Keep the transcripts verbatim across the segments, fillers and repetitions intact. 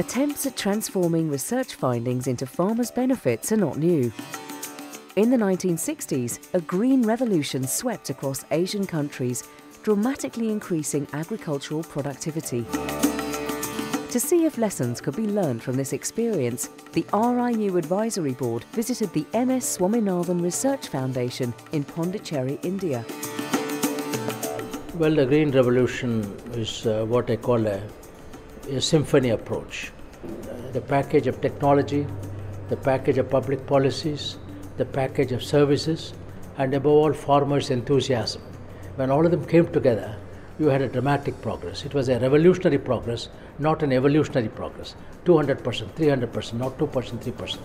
Attempts at transforming research findings into farmers' benefits are not new. In the nineteen sixties, a green revolution swept across Asian countries, dramatically increasing agricultural productivity. To see if lessons could be learned from this experience, the R I U Advisory Board visited the M S Swaminathan Research Foundation in Pondicherry, India. Well, the green revolution is uh, what I call a a symphony approach. The package of technology, the package of public policies, the package of services, and above all, farmers' enthusiasm. When all of them came together, you had a dramatic progress. It was a revolutionary progress, not an evolutionary progress. two hundred percent, three hundred percent, not two percent, three percent.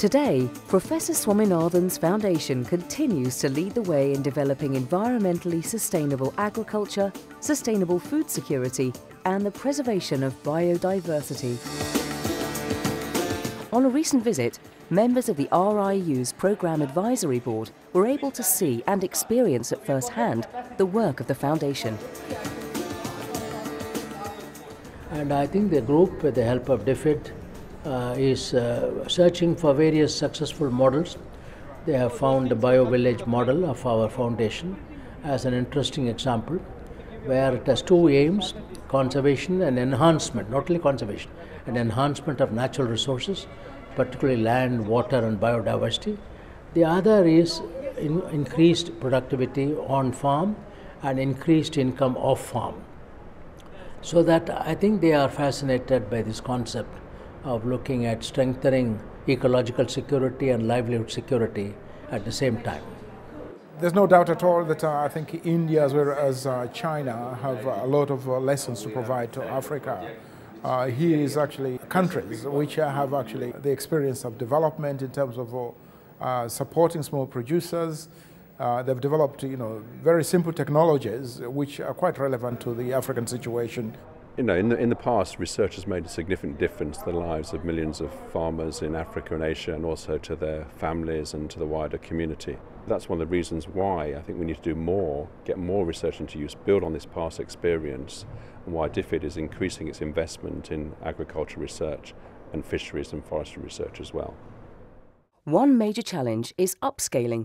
Today, Professor Swaminathan's foundation continues to lead the way in developing environmentally sustainable agriculture, sustainable food security, and the preservation of biodiversity. On a recent visit, members of the R I U's Programme Advisory Board were able to see and experience at first hand the work of the foundation. And I think the group, with the help of D F I D, uh, is uh, searching for various successful models. They have found the BioVillage model of our foundation as an interesting example, where it has two aims: conservation and enhancement, not only conservation, and enhancement of natural resources, particularly land, water and biodiversity. The other is in increased productivity on farm and increased income off farm. So that I think they are fascinated by this concept of looking at strengthening ecological security and livelihood security at the same time. There's no doubt at all that uh, I think India as well as uh, China have uh, a lot of uh, lessons to provide to Africa. Uh, here is actually countries which have actually the experience of development in terms of uh, supporting small producers. Uh, they've developed, you know, very simple technologies which are quite relevant to the African situation. You know, in the, in the past, research has made a significant difference to the lives of millions of farmers in Africa and Asia, and also to their families and to the wider community. That's one of the reasons why I think we need to do more, get more research into use, build on this past experience, and why D F I D is increasing its investment in agriculture research and fisheries and forestry research as well. One major challenge is upscaling,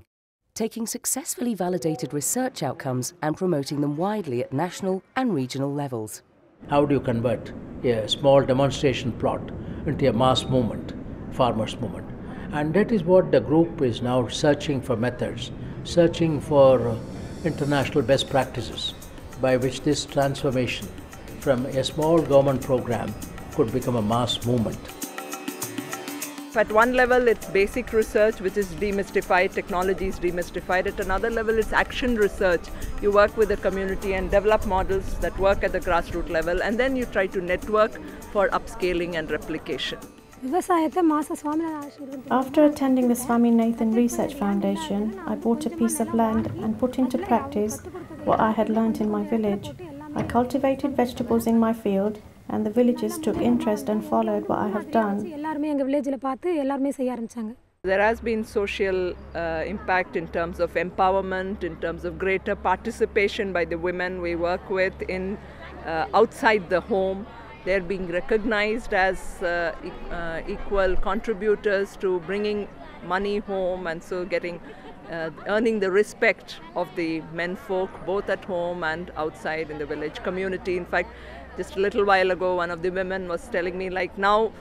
taking successfully validated research outcomes and promoting them widely at national and regional levels. How do you convert a small demonstration plot into a mass movement, farmers' movement? And that is what the group is now searching for methods, searching for international best practices by which this transformation from a small government program could become a mass movement. At one level, it's basic research, which is demystified, technology is demystified. At another level, it's action research. You work with the community and develop models that work at the grassroots level, and then you try to network for upscaling and replication. After attending the Swaminathan Research Foundation, I bought a piece of land and put into practice what I had learnt in my village. I cultivated vegetables in my field, and the villagers took interest and followed what I have done. There has been social uh, impact in terms of empowerment, in terms of greater participation by the women we work with in uh, outside the home. They're being recognized as uh, e uh, equal contributors to bringing money home, and so getting, uh, earning the respect of the menfolk, both at home and outside in the village community. In fact, just a little while ago, one of the women was telling me, like, now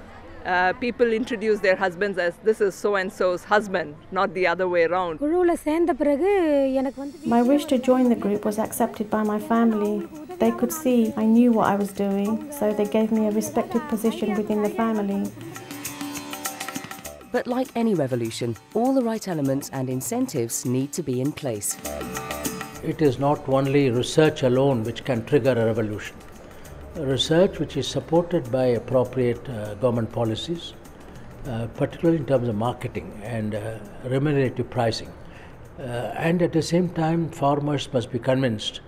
uh, people introduce their husbands as, this is so-and-so's husband, not the other way around. My wish to join the group was accepted by my family. They could see I knew what I was doing, so they gave me a respected position within the family. But like any revolution, all the right elements and incentives need to be in place. It is not only research alone which can trigger a revolution. Research which is supported by appropriate uh, government policies, uh, particularly in terms of marketing and uh, remunerative pricing. Uh, and at the same time, farmers must be convinced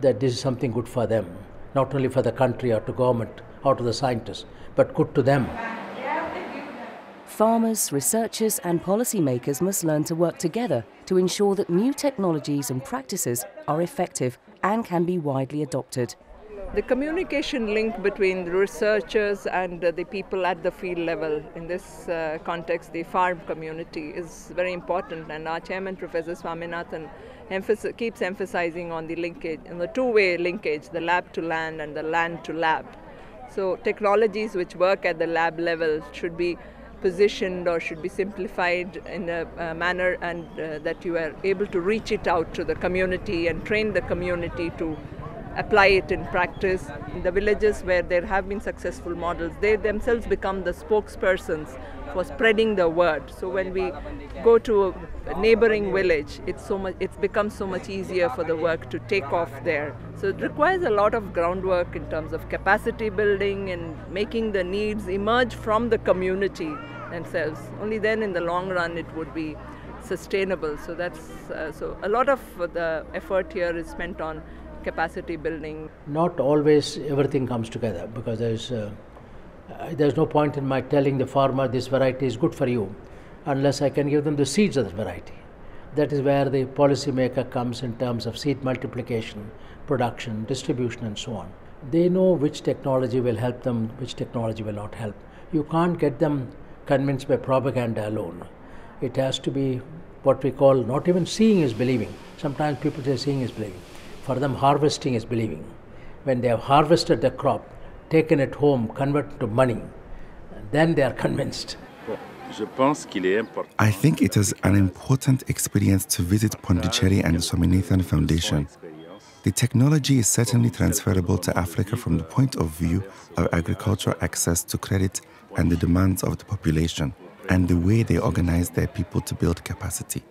that this is something good for them, not only for the country or to government or to the scientists, but good to them. Farmers, researchers and policymakers must learn to work together to ensure that new technologies and practices are effective and can be widely adopted. the communication link between the researchers and uh, the people at the field level, in this uh, context the farm community, is very important, and our chairman Professor Swaminathan emphasi keeps emphasizing on the linkage, and the two-way linkage, the lab to land and the land to lab. So technologies which work at the lab level should be positioned or should be simplified in a, a manner and uh, that you are able to reach it out to the community and train the community to apply it in practice. In the villages where there have been successful models, they themselves become the spokespersons for spreading the word. So when we go to a neighboring village, it's so much, it's become so much easier for the work to take off there. So it requires a lot of groundwork in terms of capacity building and making the needs emerge from the community themselves. Only then in the long run it would be sustainable. So that's uh, so a lot of the effort here is spent on capacity building. Not always everything comes together, because there's uh, there's no point in my telling the farmer this variety is good for you unless I can give them the seeds of the variety. That is where the policymaker comes in terms of seed multiplication, production, distribution and so on. They know which technology will help them, which technology will not help. You can't get them convinced by propaganda alone. It has to be what we call, not even seeing is believing. Sometimes people say seeing is believing. For them, harvesting is believing. When they have harvested the crop, taken it home, converted to money, then they are convinced. I think it is an important experience to visit Pondicherry and the Swaminathan Foundation. The technology is certainly transferable to Africa from the point of view of agricultural access to credit and the demands of the population, and the way they organize their people to build capacity.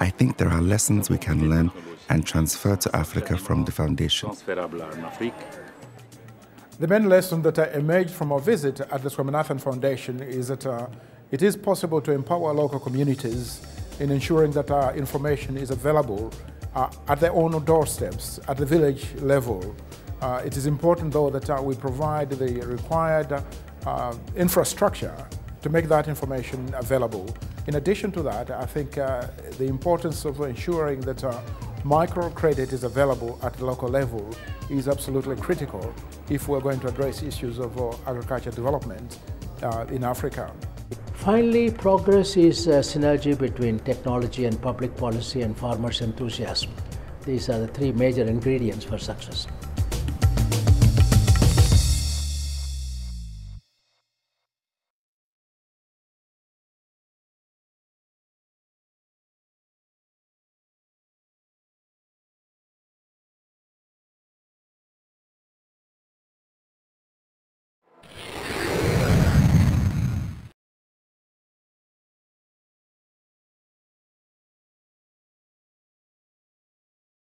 I think there are lessons we can learn and transfer to Africa from the foundation. The main lesson that emerged from our visit at the Swaminathan Foundation is that uh, it is possible to empower local communities in ensuring that our information is available uh, at their own doorsteps, at the village level. Uh, it is important, though, that uh, we provide the required uh, infrastructure to make that information available. In addition to that, I think uh, the importance of ensuring that uh, microcredit is available at the local level is absolutely critical if we're going to address issues of uh, agriculture development uh, in Africa. Finally, progress is a synergy between technology and public policy and farmers' enthusiasm. These are the three major ingredients for success.